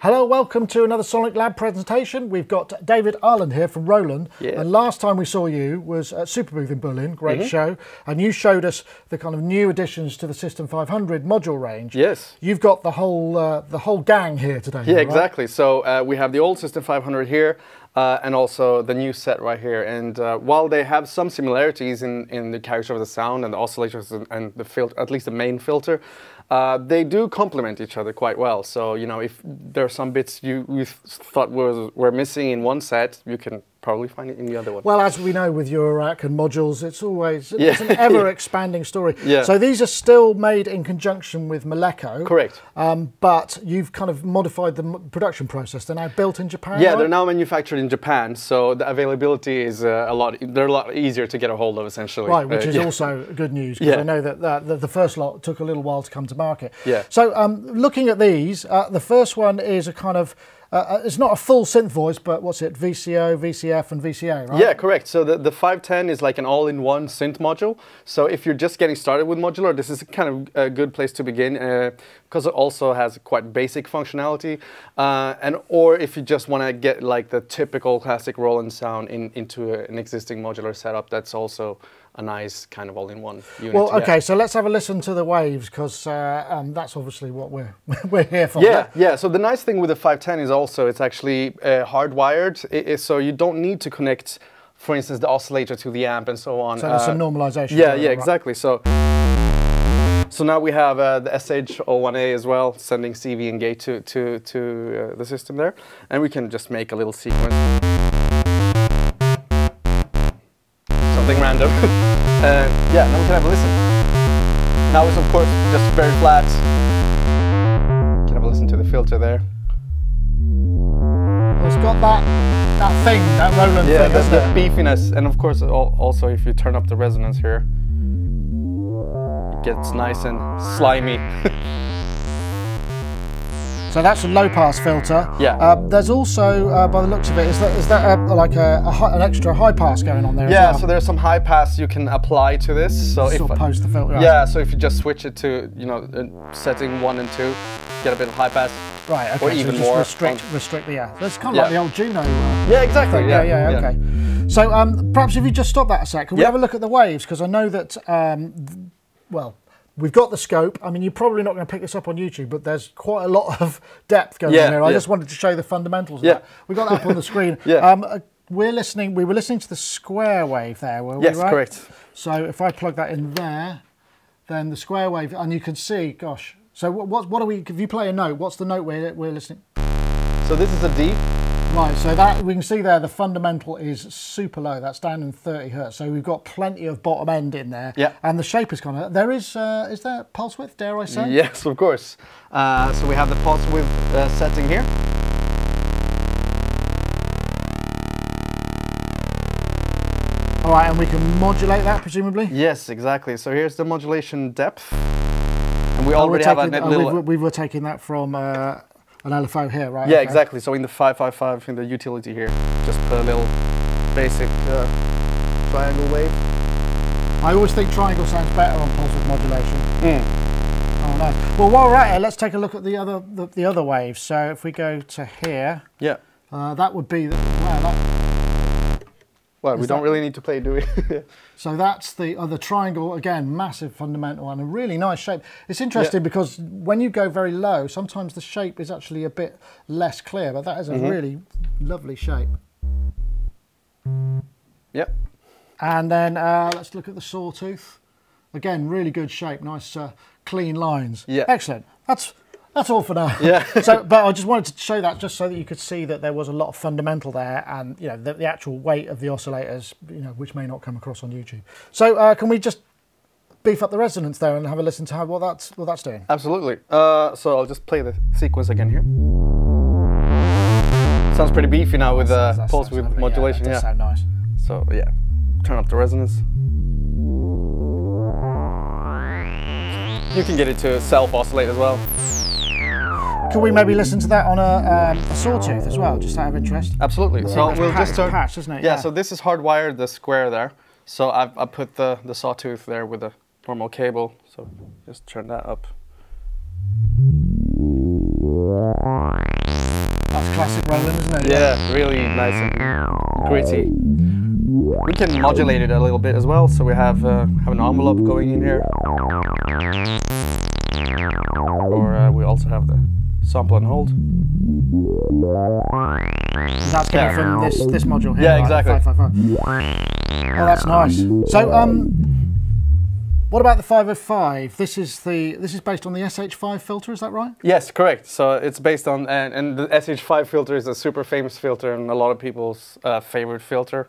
Hello, welcome to another Sonic Lab presentation. We've got David Arland here from Roland. Yeah. And last time we saw you was at Superbooth in Berlin, great show. And you showed us the kind of new additions to the System 500 module range. Yes. You've got the whole gang here today. Yeah, right? Exactly. So we have the old System 500 here and also the new set right here. And while they have some similarities in the character of the sound and the oscillators and the filter, at least the main filter, they do complement each other quite well. So, you know, if there are some bits you thought were missing in one set, you can probably find it in the other one. Well, as we know with Eurorack and modules, it's always it's an ever-expanding story. Yeah. So these are still made in conjunction with Maleco. Correct. But you've kind of modified the production process. They're now built in Japan, Yeah, right? They're now manufactured in Japan, so the availability is they're a lot easier to get a hold of, essentially. Right, which is also good news, because I know that the first lot took a little while to come to market. Yeah. So looking at these, the first one is a kind of it's not a full synth voice, but what's it? VCO, VCF, and VCA, right? Yeah, correct. So the 510 is like an all-in-one synth module. So if you're just getting started with modular, this is kind of a good place to begin because it also has quite basic functionality. And or if you just want to get like the typical classic Roland sound into an existing modular setup, that's also a nice kind of all-in-one unit. Well, okay, so let's have a listen to the waves, because that's obviously what we're here for. Yeah, yeah. So the nice thing with the 510 is also it's actually hardwired, so you don't need to connect, for instance, the oscillator to the amp and so on. So there's some normalization. Yeah, yeah, exactly. So now we have the SH01A as well, sending CV and gate to the system there, and we can just make a little sequence. Something random. Yeah, now we can have a listen. Now it's of course just very flat. Can have a listen to the filter there. It's got that thing, that Roland thing. Yeah, that beefiness, and of course also if you turn up the resonance here, it gets nice and slimy. So that's a low-pass filter. Yeah. There's also, by the looks of it, is that like an extra high-pass going on there? Yeah. As well? So there's some high-pass you can apply to this. So sort of post the filter. Yeah. So if you just switch it to setting 1 and 2, get a bit of high-pass. Right. Okay. Or so even just more. Restrict the air. That's kind of like the old Juno. Yeah. Exactly. Yeah, yeah. Yeah. Okay. So perhaps if you just stop that a sec, can we have a look at the waves? Because I know that well, we've got the scope. I mean, you're probably not going to pick this up on YouTube, but there's quite a lot of depth going on here. I just wanted to show you the fundamentals of that. We've got that up on the screen. We were listening to the square wave there, were we, right? Yes, correct. So if I plug that in there, then the square wave, and you can see, gosh. So what are we, if you play a note, what's the note we're listening? So this is a D. Right, so that we can see there, the fundamental is super low. That's down in 30 hertz. So we've got plenty of bottom end in there. Yeah. And the shape is kind of there. Is there pulse width? Dare I say? Yes, of course. So we have the pulse width setting here. All right, and we can modulate that presumably. Yes, exactly. So here's the modulation depth, and we already have a little. We were taking that from an LFO here, right? Yeah, okay. Exactly. So in the 555, in the utility here, just a little basic triangle wave. I always think triangle sounds better on pulse width modulation. Oh no. Well, while we're at it, let's take a look at the other waves. So if we go to here, that would be the, well, we don't really need to play, do we? So that's the triangle, again, massive fundamental and a really nice shape. It's interesting because when you go very low, sometimes the shape is actually a bit less clear, but that is a really lovely shape. Yep. And then let's look at the sawtooth. Again, really good shape, nice clean lines. Yeah. Excellent. That's all for now. Yeah. So, but I just wanted to show that just so that you could see that there was a lot of fundamental there, and you know the actual weight of the oscillators, you know, which may not come across on YouTube. So, can we just beef up the resonance there and have a listen to what that's doing? Absolutely. So I'll just play the sequence again here. Sounds pretty beefy now with pulse width modulation. Yeah, that does sound nice. So yeah, turn up the resonance. You can get it to self oscillate as well. Could we maybe listen to that on a sawtooth as well, just out of interest? Absolutely. So we'll just turn. Patch, isn't it? Yeah, yeah. So this is hardwired, the square there. So I put the sawtooth there with a normal cable. So just turn that up. classic Roland, isn't it? Yeah, really nice and gritty. We can modulate it a little bit as well, so we have an envelope going in here. Or we also have the sample and hold. That's coming from this module here. Yeah, exactly. Right? 555. Oh, that's nice. So, what about the 505? This is based on the SH-5 filter, is that right? Yes, correct. So it's based on, and the SH-5 filter is a super famous filter and a lot of people's favorite filter.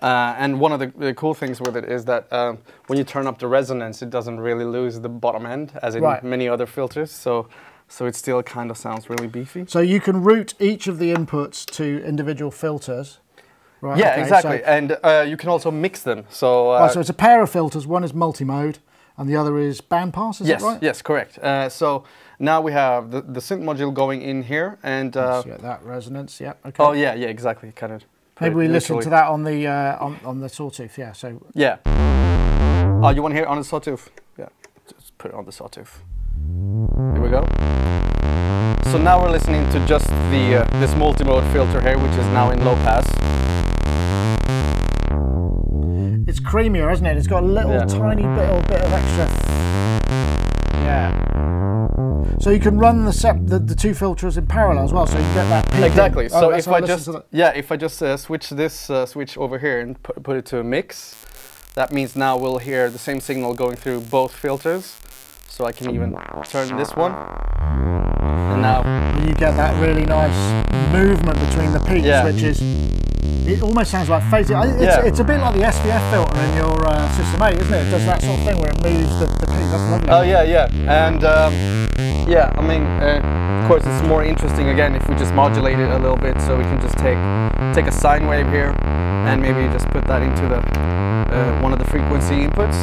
And one of the cool things with it is that when you turn up the resonance, it doesn't really lose the bottom end, as in many other filters. So it still kind of sounds really beefy. So you can route each of the inputs to individual filters. Right, yeah, okay, exactly, so, and you can also mix them. So, right, so it's a pair of filters, one is multi-mode and the other is bandpass, is that right? Yes, correct. So now we have the synth module going in here and... let's get that resonance, yeah, okay. Oh yeah, yeah, exactly, kind of... Maybe we listen to that on the sawtooth, yeah, so... Yeah. Oh, you want to hear it on the sawtooth? Yeah, just put it on the sawtooth. Here we go. So now we're listening to just the this multi-mode filter here, which is now in low pass. It's creamier, isn't it? It's got a little tiny bit of extra. Yeah. So you can run the two filters in parallel as well, so you can get that. Exactly. Oh, so if I just switch this switch over here and put it to a mix, that means now we'll hear the same signal going through both filters. So I can even turn this one, and now you get that really nice movement between the peaks, which is. It almost sounds like phasing. It's a bit like the SPF filter in your System 8, isn't it? It does that sort of thing where it moves the peak. That's lovely. Oh yeah, yeah. And yeah, I mean, of course, it's more interesting again if we just modulate it a little bit. So we can just take a sine wave here, and maybe just put that into the one of the frequency inputs.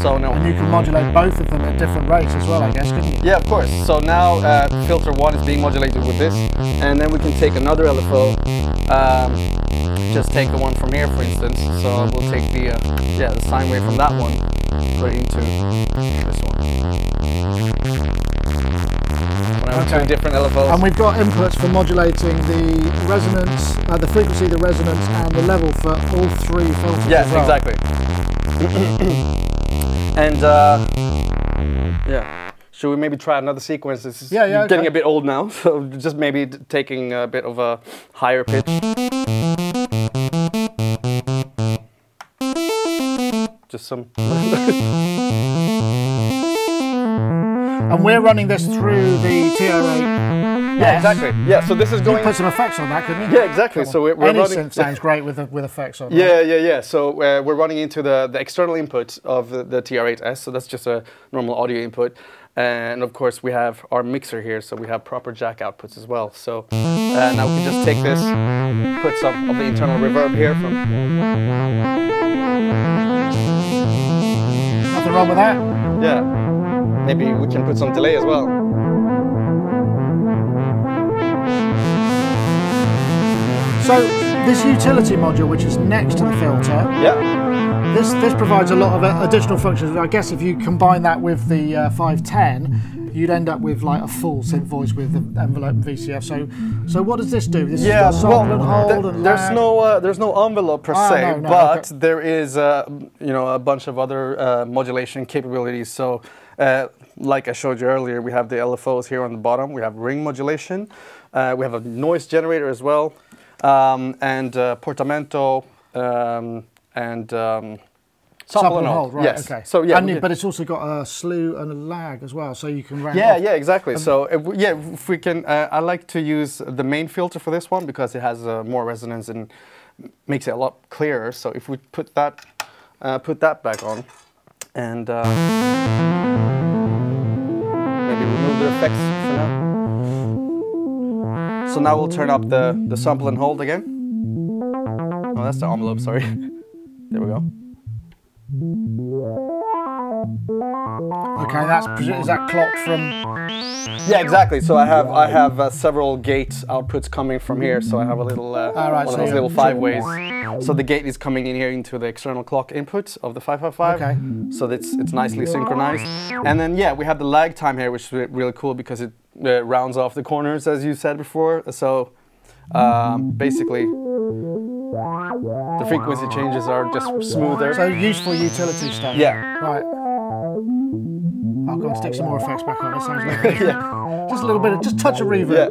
So now. And you can modulate both of them at different rates as well, I guess, couldn't you? Yeah, of course. So now filter one is being modulated with this, and then we can take another LFO. Just take the one from here, for instance. So we'll take the sine wave from that one right into this one. Two different LFOs. And we've got inputs for modulating the resonance, the frequency, the resonance, and the level for all three filters. Yes, exactly. And yeah. Should we maybe try another sequence? It's getting a bit old now, so just maybe taking a bit of a higher pitch. Just some... And we're running this through the TR8S. Yeah, exactly. Yeah, so this is going... You put some effects on that, couldn't you? Yeah, exactly. So we're running... Any synth sounds great with effects on. Yeah, yeah, yeah. So we're running into the external input of the TR8S, so that's just a normal audio input. And of course we have our mixer here, so we have proper jack outputs as well. So now we can just take this, put some of the internal reverb here from... Nothing wrong with that. Yeah. Maybe we can put some delay as well. So this utility module, which is next to the filter, this provides a lot of additional functions. I guess if you combine that with the 510, you'd end up with like a full synth voice with the envelope and VCF. So what does this do? This is got sample and hold and lag. There's no envelope per se, but there is a bunch of other modulation capabilities. So like I showed you earlier, we have the LFOs here on the bottom. We have ring modulation. We have a noise generator as well, and portamento. And sample and hold, right? Yes. Okay. So yeah, but it's also got a slew and a lag as well, so you can round off. Yeah, exactly. So if we can, I like to use the main filter for this one because it has more resonance and makes it a lot clearer. So if we put that back on, and maybe remove the effects for now. So now we'll turn up the sample and hold again. Oh, that's the envelope. Sorry. There we go. Okay, is that clocked from? Yeah, exactly. So I have several gate outputs coming from here. So I have a little little five ways. So the gate is coming in here into the external clock input of the 555. Okay. So it's nicely synchronized. And then we have the lag time here, which is really cool because it rounds off the corners, as you said before. So basically, the frequency changes are just smoother. So useful utility stuff. Yeah. Right. I'll go and stick some more effects back on. That sounds like yeah. Just a little bit of, just touch of reverb. Yeah.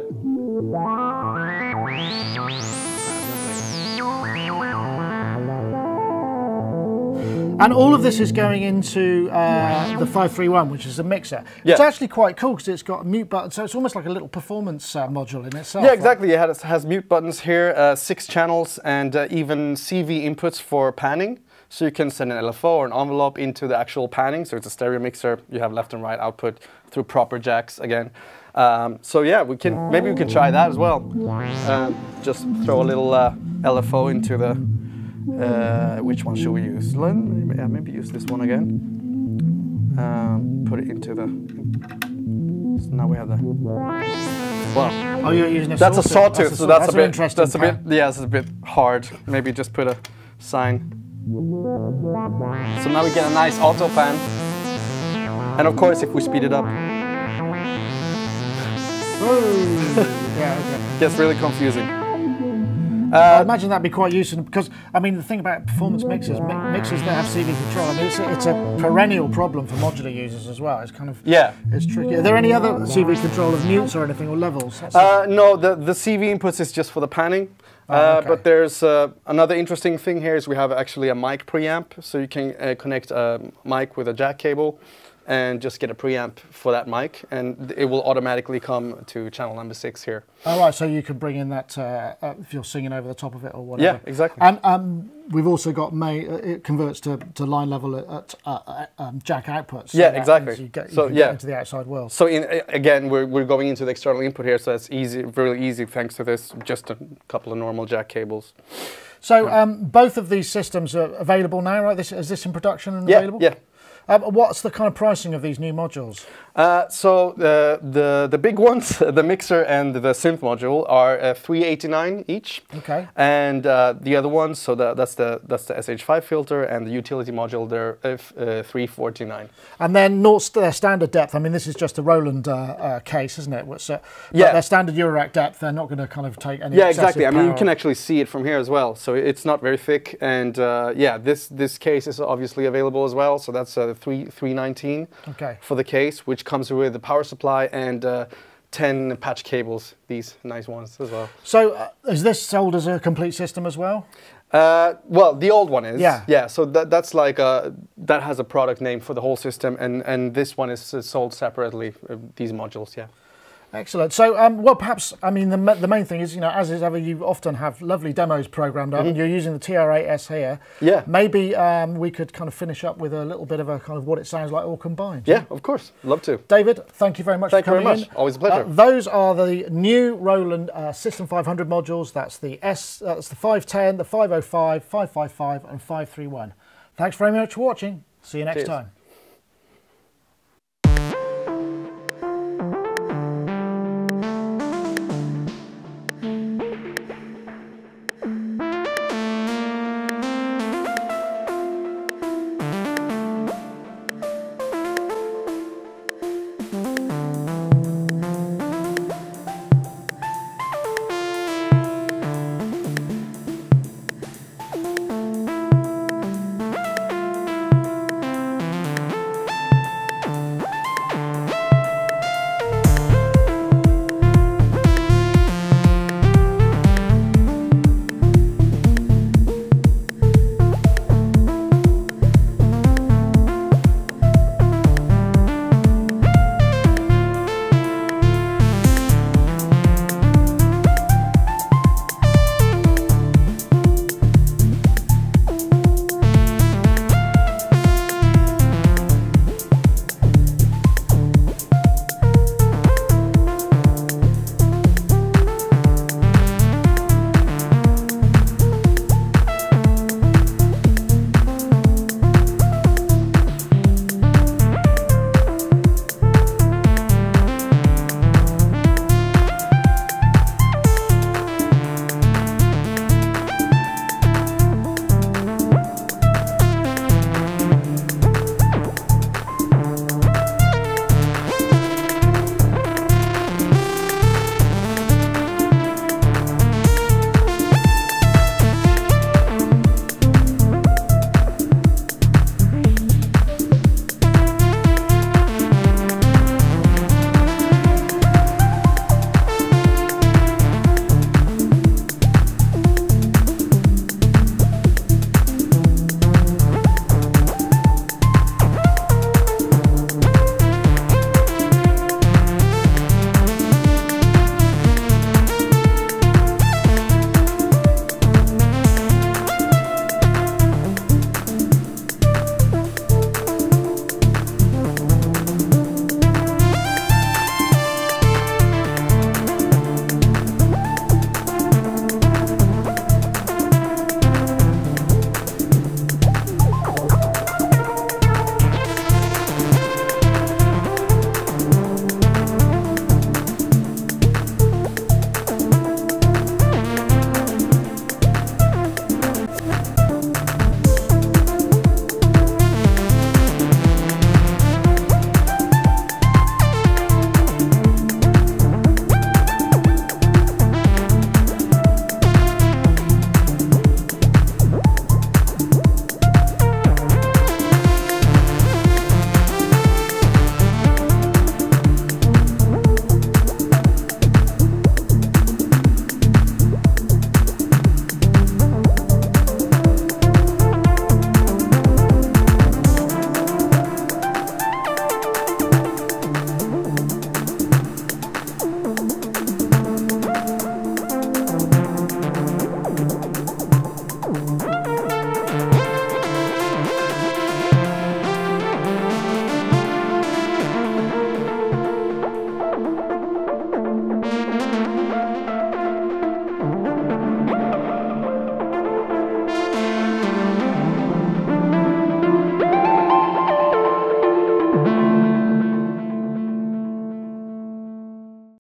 And all of this is going into the 531, which is a mixer. Yeah. It's actually quite cool because it's got a mute button, so it's almost like a little performance module in itself. Yeah, exactly. Right? It has mute buttons here, 6 channels, and even CV inputs for panning. So you can send an LFO or an envelope into the actual panning. So it's a stereo mixer. You have left and right output through proper jacks again. So yeah, we can maybe we can try that as well. Just throw a little LFO into the. Which one should we use? Maybe use this one again. Put it into the. So now we have the. Well, oh, you're using a that's sawtooth. That's a sawtooth. So that's a bit interesting. That's part. A bit. Yeah, it's a bit hard. Maybe just put a sign. So now we get a nice auto pan, and of course if we speed it up, yeah, okay. Gets really confusing. I imagine that'd be quite useful because I mean the thing about performance mixers, mixers that have CV control, I mean it's a perennial problem for modular users as well. It's kind of yeah, it's tricky. Are there any other CV control of mutes or anything or levels? No, the CV inputs is just for the panning. Okay. But there's another interesting thing here is we have actually a mic preamp, so you can connect a mic with a jack cable and just get a preamp for that mic, and it will automatically come to channel number 6 here. All right, so you can bring in that if you're singing over the top of it or whatever. Yeah, exactly. And we've also got it converts to line level at jack outputs. So yeah, exactly. You get into the outside world. So again, we're going into the external input here, so that's easy, really easy thanks to this, just a couple of normal jack cables. So both of these systems are available now, right? Is this in production and available? Yeah. What's the kind of pricing of these new modules? So the big ones, the mixer and the synth module, are $389 each. Okay. And the other ones, so that's the SH-5 filter and the utility module, they're $349. And then their standard depth. I mean, this is just a Roland case, isn't it? Which, yeah. But their standard Eurorack depth, they're not going to kind of take any. Yeah, exactly. I mean, you can actually see it from here as well. So it's not very thick, and yeah, this case is obviously available as well. So that's $319 okay. For the case, which comes with the power supply and 10 patch cables, these nice ones as well. So is this sold as a complete system as well? Well, the old one is. Yeah. Yeah. So that's like that has a product name for the whole system, and this one is sold separately. These modules, yeah. Excellent. So, well, perhaps, I mean, the main thing is, you know, as is ever, you often have lovely demos programmed up, and you're using the TR8S here. Yeah. Maybe we could kind of finish up with a little bit of a kind of what it sounds like all combined. Yeah, of course. Love to. David, thank you very much for coming in. Thank you very much. Always a pleasure. Those are the new Roland System 500 modules. That's the that's the 510, the 505, 555, and 531. Thanks very much for watching. See you next time. Cheers.